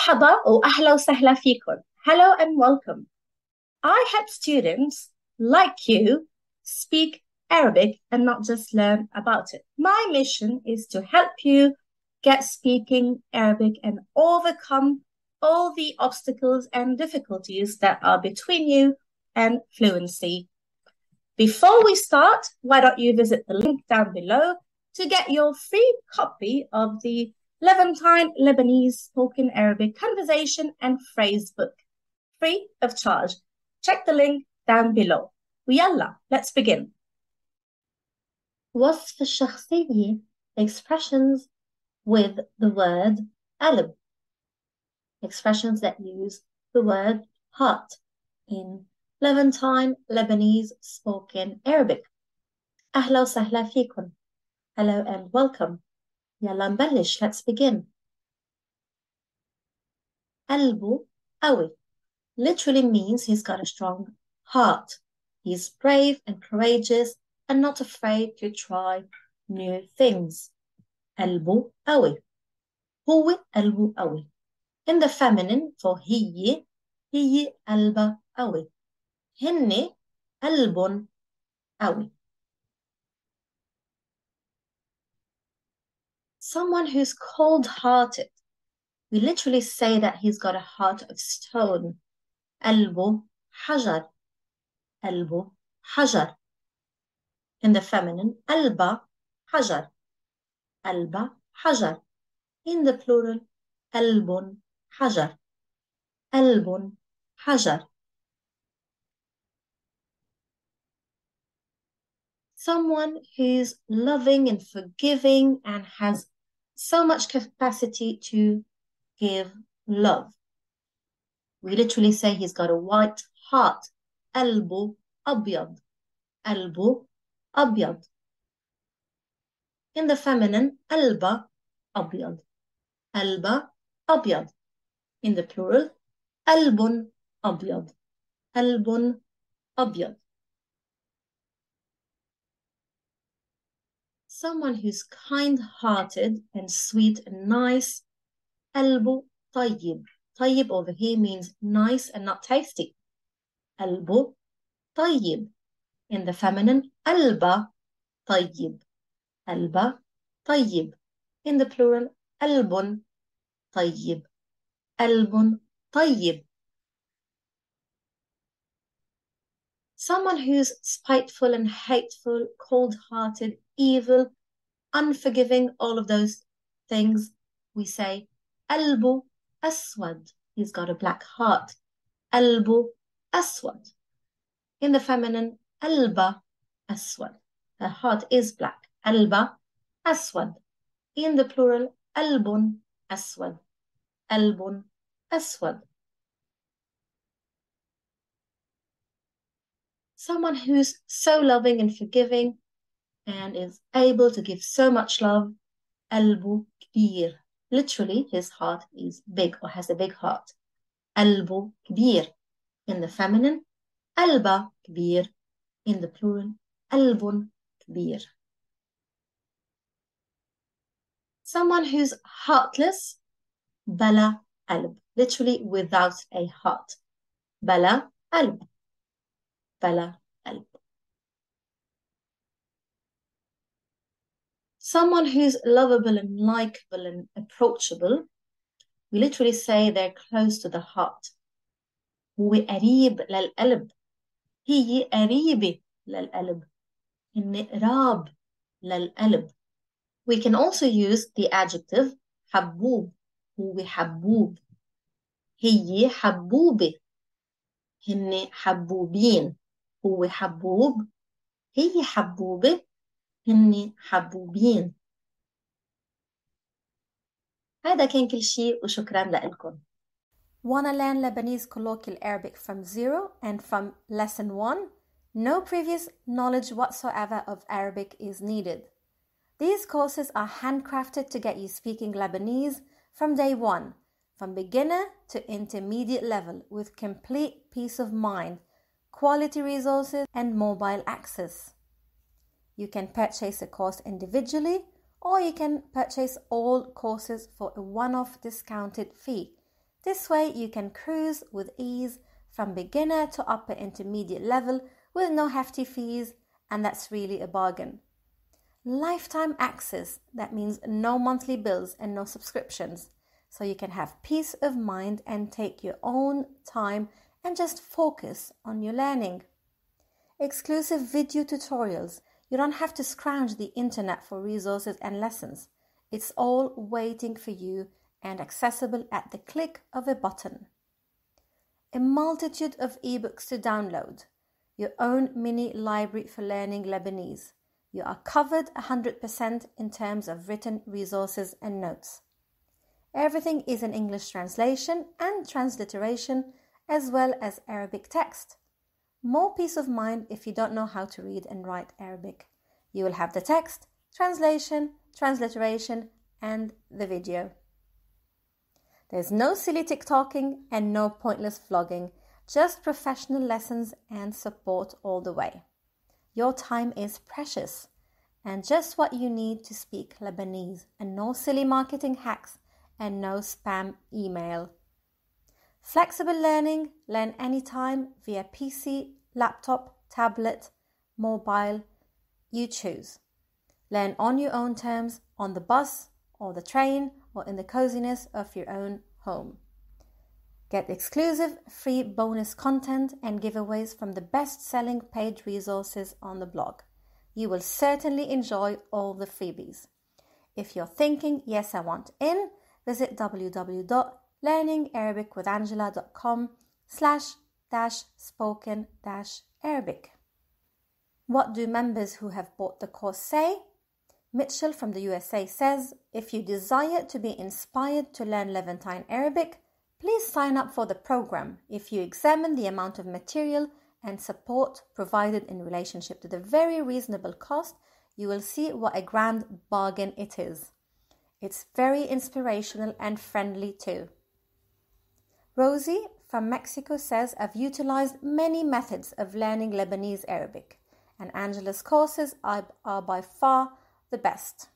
مرحبا or أهلا وسهلا فيكم. Hello and welcome. I help students like you speak Arabic and not just learn about it. My mission is to help you get speaking Arabic and overcome all the obstacles and difficulties that are between you and fluency. Before we start, why don't you visit the link down below to get your free copy of the Levantine Lebanese Spoken Arabic Conversation and Phrase Book, free of charge. Check the link down below. Wiyalla, let's begin. Wasf el shakhsiye, expressions with the word alb, expressions that use the word heart in Levantine Lebanese spoken Arabic. Ahla sahla fiqun. Hello and welcome. Yalla unbellish. Let's begin. Albu awi literally means he's got a strong heart. He's brave and courageous and not afraid to try new things. Albu awi. Huwa albu awi. In the feminine for hiyi, hiyi alba awi. Hinni albun awi. Someone who's cold-hearted. We literally say that he's got a heart of stone. Albu Hajar. Albu Hajar. In the feminine, Alba Hajar. Alba Hajar. In the plural, Albun Hajar. Albun Hajar. Someone who's loving and forgiving and has so much capacity to give love. We literally say he's got a white heart. Albu abyad. Albu abyad. In the feminine, alba abyad. Alba abyad. In the plural, albun abyad. Albun abyad. Someone who's kind-hearted and sweet and nice. Albu tayyib. Tayyib over here means nice and not tasty. Albu tayyib. In the feminine, alba tayyib. Alba tayyib. In the plural, albun tayyib. Albun tayyib. Someone who's spiteful and hateful, cold-hearted, evil, unforgiving, all of those things, we say Albu Aswad. He's got a black heart. Albu Aswad. In the feminine, Alba Aswad. Her heart is black. Alba Aswad. In the plural, Albun Aswad. Albun Aswad. Someone who's so loving and forgiving and is able to give so much love. Albu kibir. Literally, his heart is big or has a big heart. Albu kibir. In the feminine, alba kibir. In the plural, albun kibir. Someone who's heartless. Bala alb. Literally, without a heart. Bala alb. Bala alb. Someone who's lovable and likable and approachable, we literally say they're close to the heart. Areib lal alib. Hiyi areib lal alib. Areib lal alib. We can also use the adjective Habub. Huwa habub. Hiyi habubi. Hinni habubin. Huwa habub. Hiyi habubi. هني حبوبين. هذا كان كل شيء وشكرا لكم. Wanna learn Lebanese colloquial Arabic from zero and from lesson 1? No previous knowledge whatsoever of Arabic is needed. These courses are handcrafted to get you speaking Lebanese from day one, from beginner to intermediate level, with complete peace of mind, quality resources and mobile access. You can purchase a course individually, or you can purchase all courses for a one-off discounted fee. This way you can cruise with ease from beginner to upper intermediate level with no hefty fees, and that's really a bargain. Lifetime access, that means no monthly bills and no subscriptions, so you can have peace of mind and take your own time and just focus on your learning. Exclusive video tutorials. You don't have to scrounge the internet for resources and lessons. It's all waiting for you and accessible at the click of a button. A multitude of ebooks to download. Your own mini library for learning Lebanese. You are covered 100% in terms of written resources and notes. Everything is in English translation and transliteration, as well as Arabic text. More peace of mind if you don't know how to read and write Arabic. You will have the text, translation, transliteration, and the video. There's no silly TikToking and no pointless vlogging, just professional lessons and support all the way. Your time is precious and just what you need to speak Lebanese, and no silly marketing hacks and no spam email. Flexible learning, learn anytime via PC, laptop, tablet, mobile, you choose. Learn on your own terms, on the bus or the train, or in the coziness of your own home. Get exclusive free bonus content and giveaways from the best-selling paid resources on the blog. You will certainly enjoy all the freebies. If you're thinking, yes, I want in, visit www.learningarabicwithangela.com/spoken-arabic. What do members who have bought the course say? Mitchell from the USA says, if you desire to be inspired to learn Levantine Arabic, please sign up for the program. If you examine the amount of material and support provided in relationship to the very reasonable cost, you will see what a grand bargain it is. It's very inspirational and friendly too. Rosie from Mexico says, I've utilized many methods of learning Lebanese Arabic, and Angela's courses are by far the best.